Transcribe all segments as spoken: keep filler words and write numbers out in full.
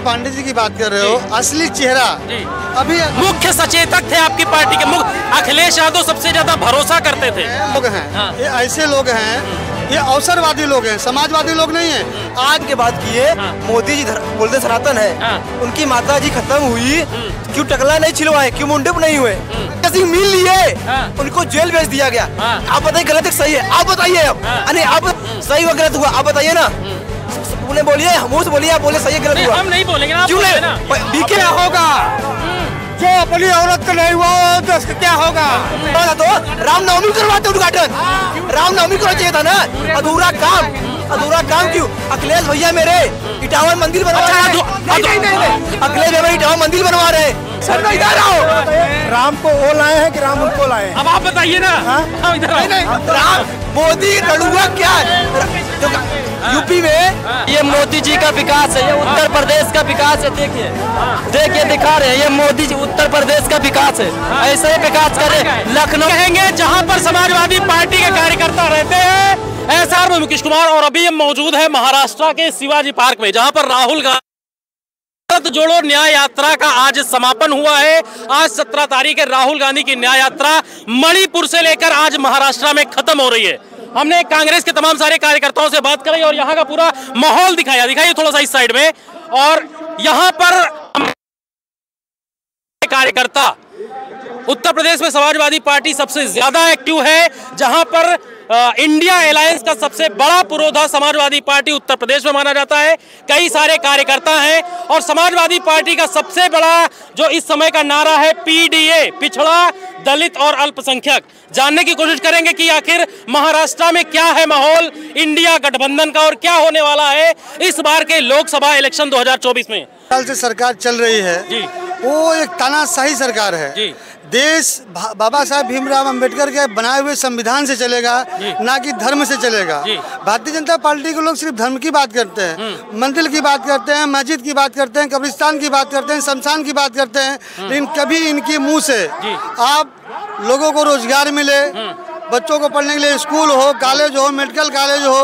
आप पांडे जी की बात कर रहे हो, असली चेहरा जी। अभी मुख्य सचेतक थे आपकी पार्टी के, अखिलेश यादव सबसे ज्यादा भरोसा करते थे। लोग हैं ये, ऐसे लोग हैं ये, अवसरवादी लोग हैं, समाजवादी लोग नहीं हैं। आज के बात किए हाँ। मोदी जी बोलते सनातन है हाँ। उनकी माता जी खत्म हुई, क्यों टकला नहीं छिलवाए, क्यों मुंडे नहीं हुए, किसी मिल लिए हाँ। उनको जेल भेज दिया गया हाँ। आप बताइए गलत है सही है, आप बताइए अरे आप, आप सही हुआ गलत हुआ आप बताइए ना, उन्हें बोलिए हमसे बोलिए, आप बोले सही है गलत हुआ, हम नहीं बोलेंगे क्यों नहीं क्या होगा, जो अपनी औरत का नहीं हुआ तो क्या होगा। तो रामनवमी करवाते उद्घाटन, रामनवमी करना चाहिए था ना, अधूरा काम, अधूरा काम क्यों। अखिलेश भैया मेरे इटावा मंदिर बनवा रहे हैं, अखिलेश भैया इटावा मंदिर बनवा रहे हैं, सर मैं इधर आओ, राम को वो लाए हैं कि राम उनको लाए, अब आप बताइए ना। राम मोदी लड़ुआ क्या यूपी में, ये मोदी जी का विकास है, ये उत्तर प्रदेश का विकास है, देखिए देखिए दिखा रहे हैं, ये मोदी जी उत्तर प्रदेश का विकास है, ऐसे ही विकास करे। लखनऊ रहेंगे जहाँ पर समाजवादी पार्टी के कार्यकर्ता रहते हैं, एस आर मुकेश कुमार। और अभी हम मौजूद है महाराष्ट्र के शिवाजी पार्क में, जहाँ पर राहुल गांधी भारत जोड़ो न्याय यात्रा का आज समापन हुआ है। आज सत्रह तारीख है, राहुल गांधी की न्याय यात्रा मणिपुर से लेकर आज महाराष्ट्र में खत्म हो रही है। हमने कांग्रेस के तमाम सारे कार्यकर्ताओं से बात करी और यहाँ का पूरा माहौल दिखाया दिखाइए थोड़ा सा इस साइड में। और यहाँ पर कार्यकर्ता, उत्तर प्रदेश में समाजवादी पार्टी सबसे ज्यादा एक्टिव है, जहां पर आ, इंडिया अलायंस का सबसे बड़ा पुरोधा समाजवादी पार्टी उत्तर प्रदेश में माना जाता है। कई सारे कार्यकर्ता हैं और समाजवादी पार्टी का सबसे बड़ा जो इस समय का नारा है पीडीए, पिछड़ा, दलित और अल्पसंख्यक। जानने की कोशिश करेंगे कि आखिर महाराष्ट्र में क्या है माहौल इंडिया गठबंधन का और क्या होने वाला है इस बार के लोकसभा इलेक्शन दो हजार चौबीस में। साल से सरकार चल रही है जी, वो एक तानाशाही सरकार है जी। देश बाबा साहब भीमराव अंबेडकर के बनाए हुए संविधान से चलेगा, ना कि धर्म से चलेगा। भारतीय जनता पार्टी के लोग सिर्फ धर्म की बात करते हैं, मंदिर की बात करते हैं, मस्जिद की बात करते हैं, कब्रिस्तान की बात करते हैं, शमशान की बात करते हैं, लेकिन कभी इनके मुंह से आप लोगों को रोजगार मिले, बच्चों को पढ़ने के लिए स्कूल हो, कॉलेज हो, मेडिकल कॉलेज हो,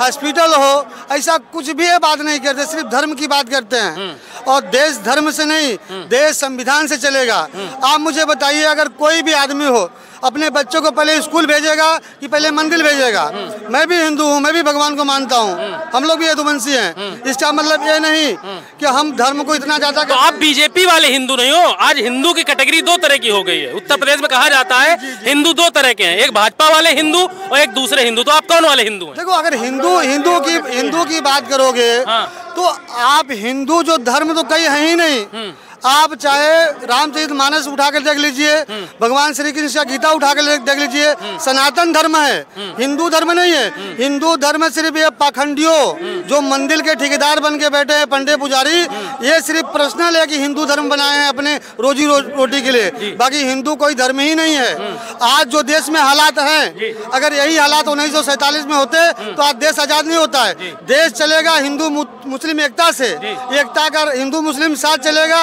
हॉस्पिटल हो, ऐसा कुछ भी ये बात नहीं करते, सिर्फ धर्म की बात करते हैं। और देश धर्म से नहीं, देश संविधान से चलेगा। आप मुझे बताइए, अगर कोई भी आदमी हो अपने बच्चों को पहले स्कूल भेजेगा कि पहले मंदिर भेजेगा। मैं भी हिंदू हूँ, मैं भी भगवान को मानता हूँ, हम लोग भी यदुवंशी हैं। इसका मतलब ये नहीं कि हम धर्म को इतना ज्यादा। तो आप बीजेपी वाले हिंदू नहीं हो। आज हिंदू की कैटेगरी दो तरह की हो गई है उत्तर प्रदेश में, कहा जाता है हिंदू दो तरह के हैं, एक भाजपा वाले हिंदू और एक दूसरे हिंदू। तो आप कौन वाले हिंदू हैं? देखो, अगर हिंदू हिंदू की हिंदू की बात करोगे तो आप हिंदू जो धर्म तो कई है ही नहीं। आप चाहे रामचरित मानस उठा कर देख लीजिए, भगवान श्री कृष्ण का गीता उठा कर देख लीजिए, सनातन धर्म है, हिंदू धर्म नहीं है। हिंदू धर्म सिर्फ ये पाखंडियों जो मंदिर के ठेकेदार बन के बैठे हैं, पंडे पुजारी, ये सिर्फ पर्सनल है कि हिंदू धर्म बनाए हैं अपने रोजी रो, रोटी के लिए, बाकी हिंदू कोई धर्म ही नहीं है। आज जो देश में हालात है, अगर यही हालात उन्नीस सौ सैतालीस में होते तो आज देश आजाद नहीं होता है। देश चलेगा हिंदू मुस्लिम एकता से, एकता कर हिंदू मुस्लिम साथ चलेगा,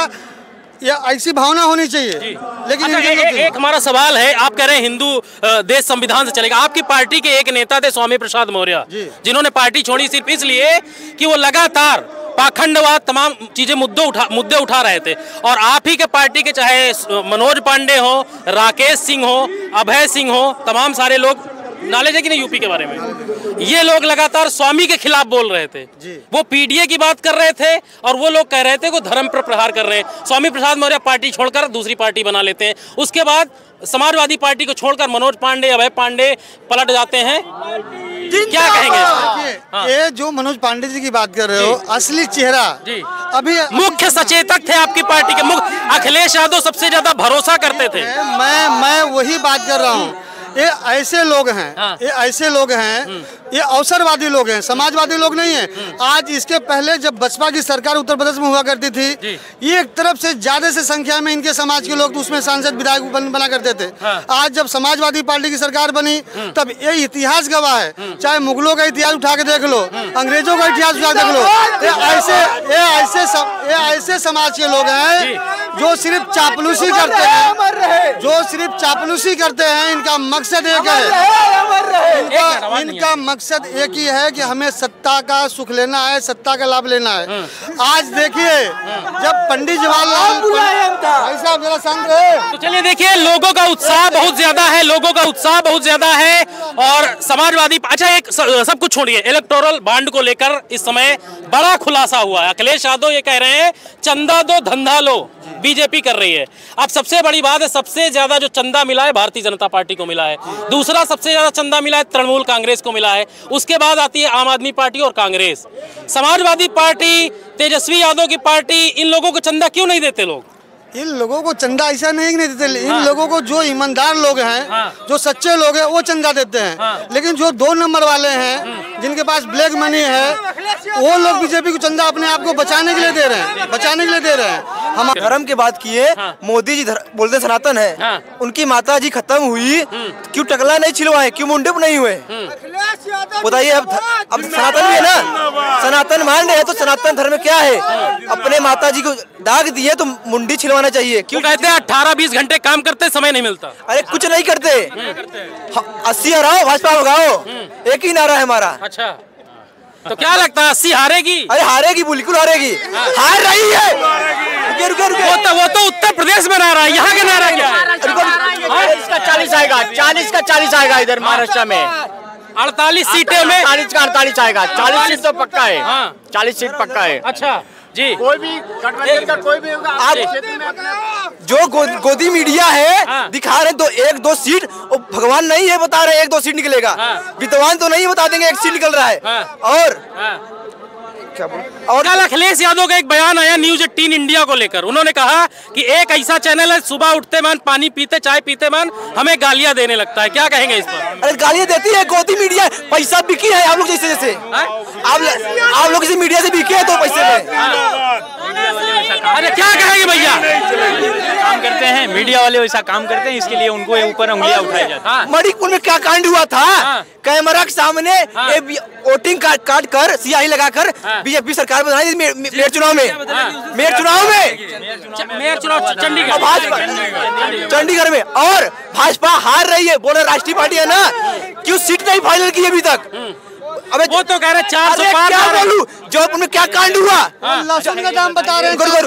या ऐसी भावना होनी चाहिए। लेकिन अच्छा, ए, एक हमारा सवाल है, आप कह रहे हैं हिंदू देश संविधान से चलेगा। आपकी पार्टी के एक नेता थे स्वामी प्रसाद मौर्य, जिन्होंने पार्टी छोड़ी सिर्फ इसलिए कि वो लगातार पाखंडवाद, तमाम चीजें मुद्दे उठा मुद्दे उठा रहे थे। और आप ही के पार्टी के चाहे मनोज पांडे हो, राकेश सिंह हो, अभय सिंह हो, तमाम सारे लोग, नॉलेज है कि नहीं यूपी के बारे में, ये लोग लगातार स्वामी के खिलाफ बोल रहे थे। वो पीडीए की बात कर रहे थे और वो लोग कह रहे थे वो धर्म पर प्रहार कर रहे हैं। स्वामी प्रसाद मौर्य पार्टी छोड़कर दूसरी पार्टी बना लेते हैं, उसके बाद समाजवादी पार्टी को छोड़कर मनोज पांडे, अभय पांडे पलट जाते हैं। क्या कहेंगे? ये जो मनोज पांडे जी की बात कर रहे हो, असली चेहरा जी, अभी मुख्य सचेतक थे आपकी पार्टी के, अखिलेश यादव सबसे ज्यादा भरोसा करते थे। मैं मैं वही बात कर रहा हूँ, ये ऐसे लोग हैं हाँ। ये ऐसे लोग हैं, ये अवसरवादी लोग हैं, समाजवादी लोग नहीं हैं। आज इसके पहले जब बसपा की सरकार उत्तर प्रदेश में हुआ करती थी, ये एक तरफ से ज्यादा से संख्या में इनके समाज के लोग तो उसमें सांसद विधायक बना करते थे हाँ। आज जब समाजवादी पार्टी की सरकार बनी तब ये इतिहास गवाह है, चाहे मुगलों का इतिहास उठा के देख लो, अंग्रेजों का इतिहास उठा के देख लो, ये ऐसे ये ऐसे ऐसे समाज के लोग हैं जो सिर्फ चापलूसी करते हैं, जो सिर्फ चापलूसी करते हैं। इनका मकसद एक है, इनका मकसद एक ही है कि हमें सत्ता का सुख लेना है, सत्ता का लाभ लेना है। आज देखिए जब पंडित जवाहरलाल भाई साहब मेरा संग है तो चलिए देखिए लोगों का उत्साह बहुत ज्यादा है, लोगों का उत्साह बहुत ज्यादा है और समाजवादी। अच्छा एक सब कुछ छोड़िए, इलेक्टोरल बांड को लेकर इस समय बड़ा खुलासा हुआ है। अखिलेश यादव ये कह रहे हैं चंदा दो धंधा लो, बीजेपी कर रही है। अब सबसे बड़ी बात है, सबसे ज्यादा जो चंदा मिला है भारतीय जनता पार्टी को मिला है, दूसरा सबसे ज्यादा चंदा मिला है तृणमूल कांग्रेस को मिला है, उसके बाद आती है आम आदमी पार्टी और कांग्रेस। समाजवादी पार्टी, तेजस्वी यादव की पार्टी, इन लोगों को चंदा क्यों नहीं देते लोग? इन लोगों को चंदा ऐसा नहीं नहीं देते। इन हाँ। लोगों को जो ईमानदार लोग हैं, हाँ। जो सच्चे लोग हैं वो चंदा देते हैं, हाँ। लेकिन जो दो नंबर वाले हैं जिनके पास ब्लैक मनी है वो लोग बीजेपी को चंदा अपने आप को बचाने के लिए दे रहे हैं, बचाने के लिए दे रहे हैं। हम धर्म की बात किए, हाँ। मोदी जी बोलते सनातन है, हाँ। उनकी माता जी खत्म हुई, क्यों टकला नहीं छिलवाए, क्यों मुंडे नहीं हुए बताइए? अब अब सनातन है ना, सनातन मान रहे हैं तो सनातन धर्म क्या है? अपने माता जी को दाग दिए तो मुंडी छिलवाना चाहिए। क्यों कहते हैं अठारह बीस घंटे काम करते, समय नहीं मिलता, अरे कुछ नहीं करते। अस्सी हराओ भाजपा भगाओ, एक ही नारा है हमारा। अच्छा तो क्या लगता है अस्सी हारेगी? अरे हारेगी, बिल्कुल हारेगी, हार रही है। रुके रुके वो तो वो तो उत्तर प्रदेश में नारा है, यहाँ के नारा क्या है? चालीस का चालीस आएगा, चालीस का चालीस आएगा। इधर महाराष्ट्र में अड़तालीस सीटें में चालीस का अड़तालीस आएगा, चालीस सीट तो पक्का है, चालीस सीट पक्का है। अच्छा जी, कोई भी गठबंधन का कोई भी होगा आप जो गो, गोदी मीडिया है, हाँ। दिखा रहे दो एक दो सीट, और भगवान नहीं है बता रहे एक दो सीट निकलेगा, विद्वान तो नहीं बता देंगे एक सीट निकल रहा है। और और कल अखिलेश यादव का एक बयान आया न्यूज एटीन इंडिया को लेकर, उन्होंने कहा कि एक ऐसा चैनल है सुबह उठते मान, पानी पीते, चाय पीते मान हमें गालियां देने लगता है। क्या कहेंगे इस पर? अरे गालियां देती है गोदी मीडिया, पैसा बिकी है आप लोग जैसे जैसे आप आप लोग इसी मीडिया से बिके है तो पैसे में। अरे क्या कहेंगे भैया? काम करते हैं मीडिया वाले, वैसा काम करते हैं, इसके लिए उनको ऊपर उंगलियां उठाई जाती है। मणिपुर में क्या कांड हुआ था, कैमरा के सामने वोटिंग कार्ड काट कर सियाही लगाकर बीजेपी सरकार बनाई मेयर चुनाव में, मेयर चुनाव में, मेयर चुनाव चंडीगढ़ चंडीगढ़ में, और भाजपा हार रही है। बोला राष्ट्रीय पार्टी है ना, क्यों सीट नहीं फाइनल की अभी तक? अबे वो तो कह रहे चार सौ पार, क्या बोलूं जौनपुर में क्या कांड हुआ, लहसुन का दाम बता रहे हैं जौनपुर में,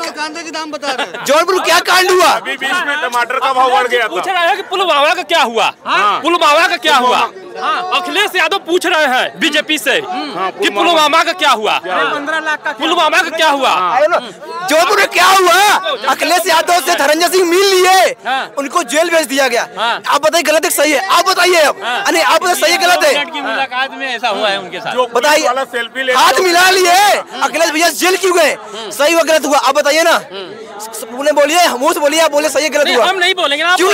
कांदे का दाम बता रहे हैं जौनपुर में क्या कांड हुआ। अभी बीच में टमाटर का भाव बढ़ गया था, पूछ रहा है कि पुल बावड़ा का क्या हुआ, पुल बावड़ा का क्या हुआ? अखिलेश यादव पूछ रहे हैं बीजेपी से कि पुलवामा का क्या हुआ, पंद्रह लाख का पुलवामा का क्या हुआ, जोधपुर में क्या हुआ। अखिलेश यादव से धनंजय सिंह मिल लिए, उनको जेल भेज दिया गया। आप बताइए गलत है सही है? आप बताइए, अरे आप बताइए सही है गलत है? मुलाकात में ऐसा हुआ है उनके साथ, बताइए हाथ मिला लिए, अखिलेश भैया जेल क्यों गए? सही हुआ गलत हुआ आप बताइए ना, उन्हें बोलिए, हम उससे बोलिए, आप बोले सही है गलत हुआ। हम नहीं बोलेंगे ना, क्यों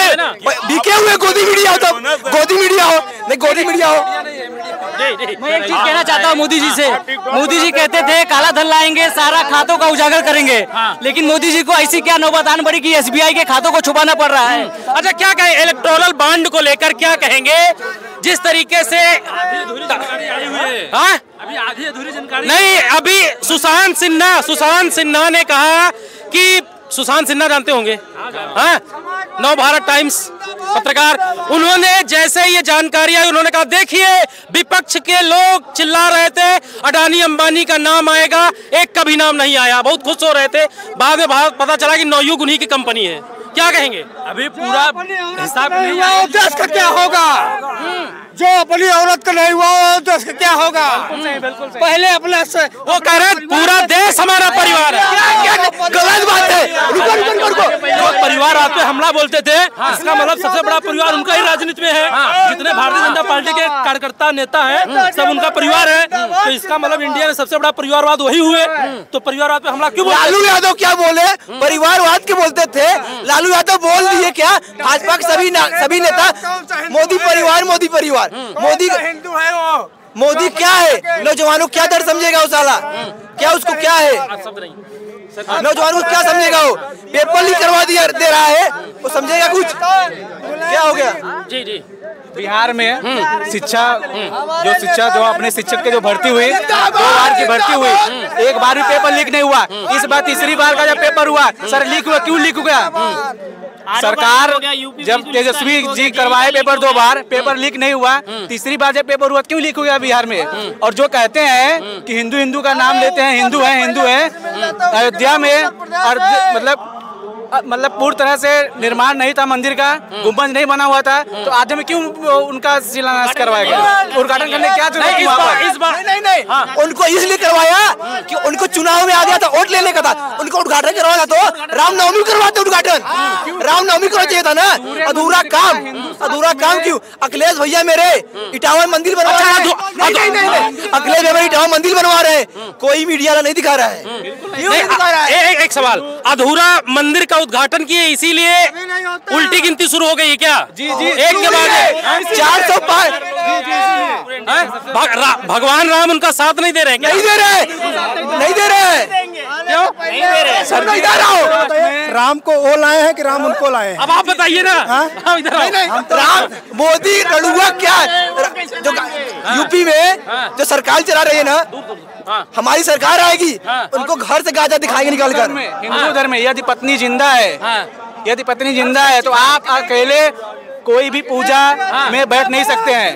बिके हुए गोदी मीडिया हो, तब गोदी मीडिया हो नहीं गोदी मीडिया हो। मैं एक चीज कहना चाहता हूँ मोदी जी से, मोदी जी कहते थे काला धन लाएंगे, सारा खातों का उजागर करेंगे, लेकिन मोदी जी को ऐसी क्या नौबतान पड़ी कि एसबीआई के खातों को छुपाना पड़ रहा है। अच्छा क्या कहें इलेक्टोरल बांड को लेकर, क्या कहेंगे जिस तरीके से हाँ अभी आधी अधूरी जानकारी नहीं। अभी सुशांत सिन्हा, सुशांत सिन्हा ने कहा कि, सुशांत सिन्हा जानते होंगे हाँ, नव भारत टाइम्स पत्रकार, उन्होंने जैसे ये जानकारी आई उन्होंने कहा देखिए विपक्ष के लोग चिल्ला रहे थे अडानी अंबानी का नाम आएगा, एक का भी नाम नहीं आया, बहुत खुश हो रहे थे, बाद में भारत पता चला कि नवयुग उन्हीं की कंपनी है। क्या कहेंगे? अभी पूरा हिसाब नहीं हुआ, देश का क्या होगा? जो अपनी औरत का नहीं हुआ देश का क्या होगा? पहले अपना वो कह रहे पूरा देश हमारा परिवार है, गलत बात है। लोग परिवार आते हमला बोलते थे, इसका मतलब सबसे बड़ा परिवार उनका ही राजनीति में है, जितने भारतीय जनता पार्टी के कार्यकर्ता नेता है सब उनका परिवार है, तो इसका मतलब इंडिया में सबसे बड़ा परिवारवाद वही हुए, तो परिवारवाद पे हमला क्यों? लालू यादव क्या बोले, परिवारवाद के बोलते थे, लालू यादव बोल दिए क्या? भाजपा के सभी सभी नेता मोदी परिवार, मोदी परिवार, मोदी हिंदू है वो, मोदी क्या है? नौजवानों क्या दर समझेगा वो साला, क्या उसको क्या है नौजवानों को क्या समझेगा वो? पेपर लीक करवा दिया दे रहा है, वो समझेगा कुछ? क्या हो गया? जी जी। बिहार में शिक्षा जो शिक्षा जो अपने शिक्षक के जो भर्ती हुई, दो बार की भर्ती हुई, एक बार भी पेपर लीक नहीं हुआ। इस बार तीसरी बार का जब पेपर हुआ, सर लीक हुआ, क्यों लीक हुआ? सरकार जब तेजस्वी जी करवाए पेपर दो बार, पेपर लीक नहीं हुआ, तीसरी बार जब पेपर हुआ क्यों लीक हो गया बिहार में? और जो कहते हैं कि हिंदू हिंदू का नाम लेते हैं, हिंदू है हिंदू है, अयोध्या में मतलब मतलब पूरी तरह से निर्माण नहीं था, मंदिर का गुंबद नहीं बना हुआ था, तो आज में क्यों उनका शिलान्यास करवाया गया, उद्घाटन करने क्या चुनाव? नहीं, इस बार नहीं नहीं नहीं हाँ। उनको इसलिए करवाया कि उनको चुनाव में आ गया था, वोट लेने का था, उनको उद्घाटन करवाया था तो रामनवमी करवाते, उद्घाटन रामनवमी करवा चाहिए था ना। अधूरा काम, अधूरा काम क्यों? अखिलेश भैया मेरे इटावा मंदिर बनवा रहे, अखिलेश भैया इटावा मंदिर बनवा रहे, कोई मीडिया वाला नहीं दिखा रहा है। एक सवाल, अधूरा मंदिर उद्घाटन किए इसीलिए उल्टी गिनती शुरू हो गई है क्या? जी जी, एक के बाद चार सौ पाँच। भगवान राम उनका साथ नहीं दे रहे, नहीं दे रहे, नहीं दे रहे, क्यों नहीं दे रहे? सर मैं इधर आओ, राम को वो लाए हैं कि राम उनको लाए हैं? अब आप बताइए ना। राम मोदी रड़ुआ क्या जो यूपी में जो सरकार चला रही है ना, हमारी सरकार आएगी उनको घर से गाजा दिखाएंगे निकाल कर। हिंदू धर्म में यदि पत्नी जिंदा है, यदि पत्नी जिंदा है तो आप अकेले कोई भी पूजा में बैठ नहीं सकते हैं।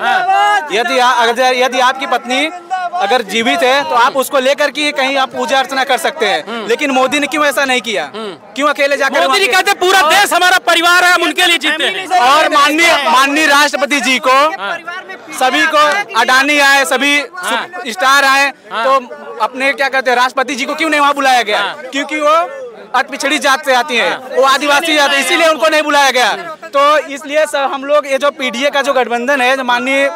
यदि यदि आपकी पत्नी अगर जीवित है तो आप उसको लेकर के कहीं आप पूजा अर्चना कर सकते हैं, लेकिन मोदी ने क्यों ऐसा नहीं किया? क्यों अकेले जाकर? मोदी जी कहते पूरा देश हमारा परिवार है, हम उनके लिए जीते हैं। और माननीय माननीय राष्ट्रपति जी को, सभी को, अडानी आए, सभी स्टार आए, तो अपने क्या कहते हैं राष्ट्रपति जी को क्यों नहीं वहाँ बुलाया गया? क्योंकि वो अति पिछड़ी जात से आती है, वो आदिवासी जात है, इसीलिए उनको नहीं बुलाया गया। तो इसलिए सर हम लोग ये जो पीडीए का जो गठबंधन है, जो माननीय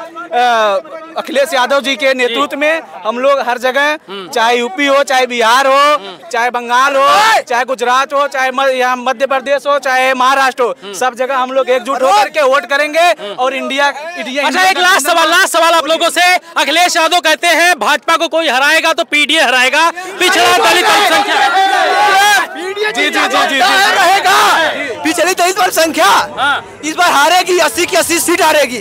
अखिलेश यादव जी के नेतृत्व में हम लोग हर जगह, चाहे यूपी हो, चाहे बिहार हो, चाहे बंगाल हो, चाहे गुजरात हो, चाहे यहाँ मध्य प्रदेश हो, चाहे महाराष्ट्र हो, सब जगह हम लोग एकजुट होकर के वोट करेंगे और इंडिया। अच्छा, एक लास्ट सवाल, लास्ट सवाल आप लोगों से। अखिलेश यादव कहते हैं भाजपा को कोई हराएगा तो पीडीए हराएगा, पिछड़ा दलित अल्पसंख्यक जी जी जी जी रहेगा, पिछली तेईस बार संख्या इस बार हारेगी, अस्सी की अस्सी सीट हारेगी,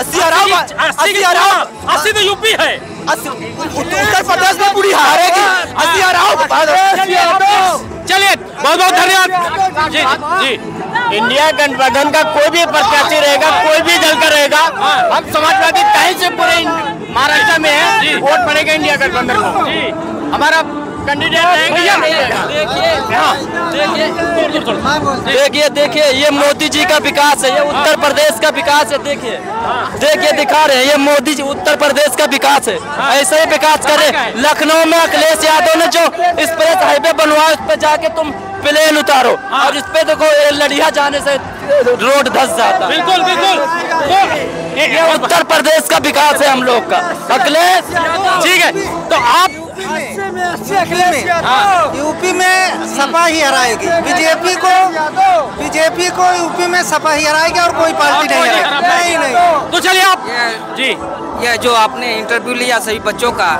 अस्सी हराओ, अस्सी हराओ, अस्सी तो यूपी है, उत्तर प्रदेश में पूरी हारेगी, अस्सी हराओ। चलिए बहुत बहुत धन्यवाद जी जी। इंडिया गठबंधन का कोई भी प्रत्याशी रहेगा, कोई भी दल का रहेगा, हम समाजवादी कहीं से पूरे महाराष्ट्र में है, वोट पड़ेगा इंडिया गठबंधन को, हमारा देखिए देखिए ये मोदी जी का विकास है, ये उत्तर प्रदेश का विकास है, देखिए देखिए दिखा रहे हैं, ये मोदी जी उत्तर प्रदेश का विकास है, ऐसे ही विकास करे। लखनऊ में अखिलेश यादव ने जो एक्सप्रेस हाईवे बनवाया, उस पर जाके तुम प्लेन उतारो और इस पे देखो लड़िया जाने से रोड धस जाता है। बिल्कुल बिल्कुल, ये उत्तर प्रदेश का विकास है हम लोग का। अखिलेश ठीक है, तो आप यूपी में सपा ही हराएगी बीजेपी को, बीजेपी को यूपी में सपा ही हराएगी और कोई पार्टी नहीं हराएगी। नहीं नहीं, तो चलिए आप जी, यह जो आपने इंटरव्यू लिया सभी बच्चों का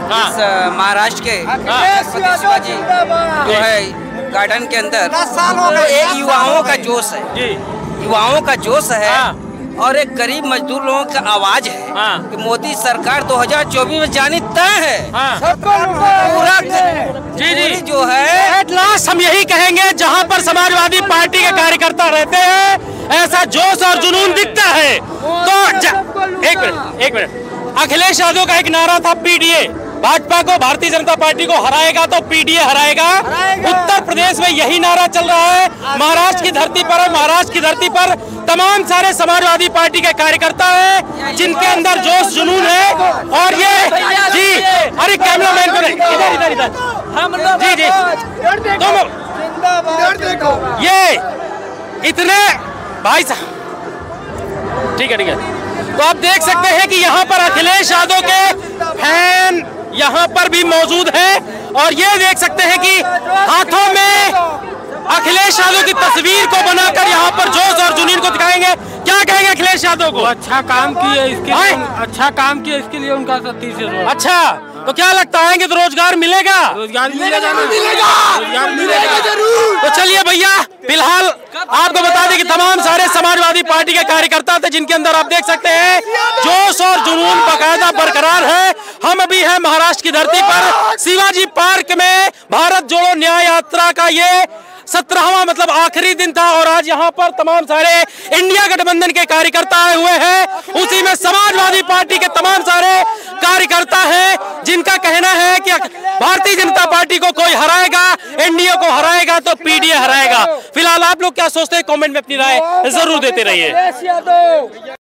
महाराष्ट्र के शिवाजी जो है गार्डन के अंदर, एक युवाओं का जोश है, युवाओं का जोश है और एक गरीब मजदूर लोगों का आवाज है हाँ। कि मोदी सरकार दो हज़ार चौबीस में जानी तय है हाँ। सबको पूरा जी जी जो है। एट लास्ट हम यही कहेंगे, जहां पर समाजवादी पार्टी के कार्यकर्ता रहते हैं ऐसा जोश और जुनून दिखता है। तो एक मिनट एक मिनट, अखिलेश यादव का एक नारा था, पीडीए भाजपा को, भारतीय जनता पार्टी को हराएगा तो पीडीए हराएगा, हराएगा। उत्तर प्रदेश में यही नारा चल रहा है, महाराष्ट्र की धरती पर है, महाराष्ट्र की धरती पर तमाम सारे समाजवादी पार्टी के कार्यकर्ता हैं जिनके अंदर जोश जुनून है। और ये जी, अरे कैमरा मैन को नहीं, इधर इधर इधर जी जी, तो ये इतने भाई साहब ठीक है ठीक है, तो आप देख सकते हैं कि यहाँ पर अखिलेश यादव के फैन यहाँ पर भी मौजूद है और ये देख सकते हैं कि हाथों में अखिलेश यादव की तस्वीर को बनाकर यहाँ पर जोश और जुनून को दिखाएंगे। क्या कहेंगे अखिलेश यादव को? अच्छा काम किए, इसके लिए अच्छा काम किए, इसके लिए उनका सतीश। अच्छा, तो क्या लगता है कि तो रोजगार मिलेगा? रोजगार मिलेगा, मिलेगा, रोजगार मिलेगा जरूर। तो चलिए भैया, फिलहाल आपको बता दें कि तमाम सारे समाजवादी पार्टी के कार्यकर्ता थे जिनके अंदर आप देख सकते हैं जोश और जुनून बाकायदा बरकरार है। हम अभी हैं महाराष्ट्र की धरती पर, शिवाजी पार्क में भारत जोड़ो न्याय यात्रा का ये सत्रहवां मतलब आखिरी दिन था और आज यहाँ पर तमाम सारे इंडिया गठबंधन के कार्यकर्ता आए हुए हैं। उसी में समाजवादी पार्टी के तमाम सारे कार्यकर्ता हैं जिनका कहना है कि भारतीय जनता पार्टी को कोई हराएगा, एनडीए को हराएगा तो पीडीए हराएगा। फिलहाल आप लोग क्या सोचते हैं कमेंट में अपनी राय जरूर देते रहिए।